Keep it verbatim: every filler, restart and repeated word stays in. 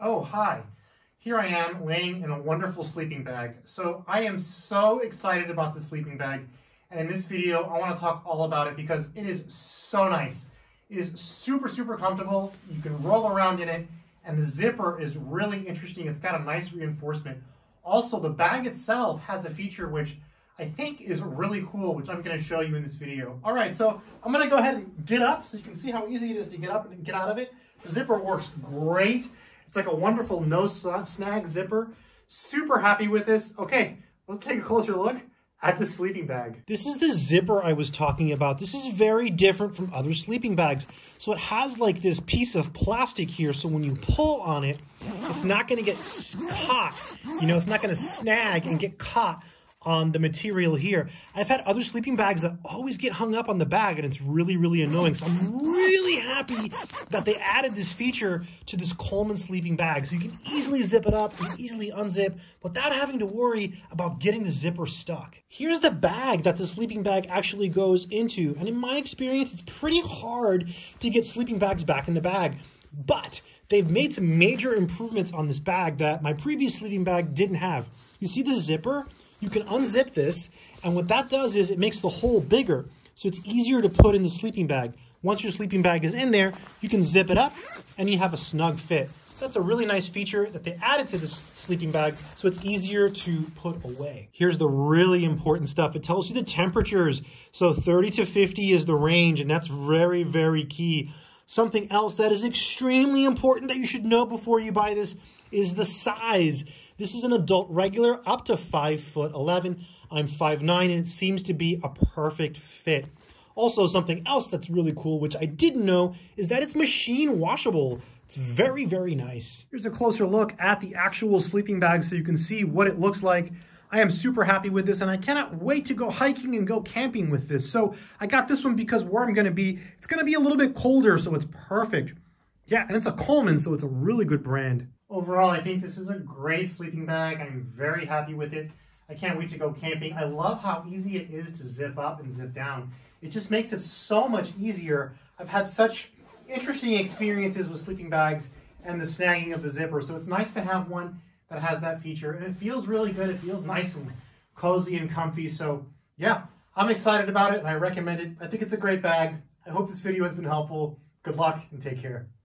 Oh, hi. Here I am laying in a wonderful sleeping bag. So I am so excited about the sleeping bag. And in this video, I want to talk all about it because it is so nice. It is super, super comfortable. You can roll around in it. And the zipper is really interesting. It's got a nice reinforcement. Also, the bag itself has a feature which I think is really cool, which I'm going to show you in this video. All right, so I'm going to go ahead and get up so you can see how easy it is to get up and get out of it. The zipper works great. It's like a wonderful no snag zipper. Super happy with this. Okay, let's take a closer look at the sleeping bag. This is the zipper I was talking about. This is very different from other sleeping bags. So it has like this piece of plastic here. So when you pull on it, it's not going to get caught. You know, it's not going to snag and get caught on the material here. I've had other sleeping bags that always get hung up on the bag and it's really, really annoying. So I'm really happy that they added this feature to this Coleman sleeping bag. So you can easily zip it up, you can easily unzip without having to worry about getting the zipper stuck. Here's the bag that the sleeping bag actually goes into. And in my experience, it's pretty hard to get sleeping bags back in the bag, but they've made some major improvements on this bag that my previous sleeping bag didn't have. You see the zipper? You can unzip this, and what that does is it makes the hole bigger, so it's easier to put in the sleeping bag. Once your sleeping bag is in there, you can zip it up, and you have a snug fit. So that's a really nice feature that they added to this sleeping bag, so it's easier to put away. Here's the really important stuff. It tells you the temperatures. So thirty to fifty is the range, and that's very, very key. Something else that is extremely important that you should know before you buy this is the size. This is an adult regular up to five foot eleven. I'm five nine and it seems to be a perfect fit. Also, something else that's really cool, which I didn't know, is that it's machine washable. It's very, very nice. Here's a closer look at the actual sleeping bag so you can see what it looks like. I am super happy with this and I cannot wait to go hiking and go camping with this. So I got this one because where I'm gonna be, it's gonna be a little bit colder, so it's perfect. Yeah, and it's a Coleman, so it's a really good brand. Overall, I think this is a great sleeping bag. I'm very happy with it. I can't wait to go camping. I love how easy it is to zip up and zip down. It just makes it so much easier. I've had such interesting experiences with sleeping bags and the snagging of the zipper. So it's nice to have one that has that feature. And it feels really good. It feels nice and cozy and comfy. So yeah, I'm excited about it and I recommend it. I think it's a great bag. I hope this video has been helpful. Good luck and take care.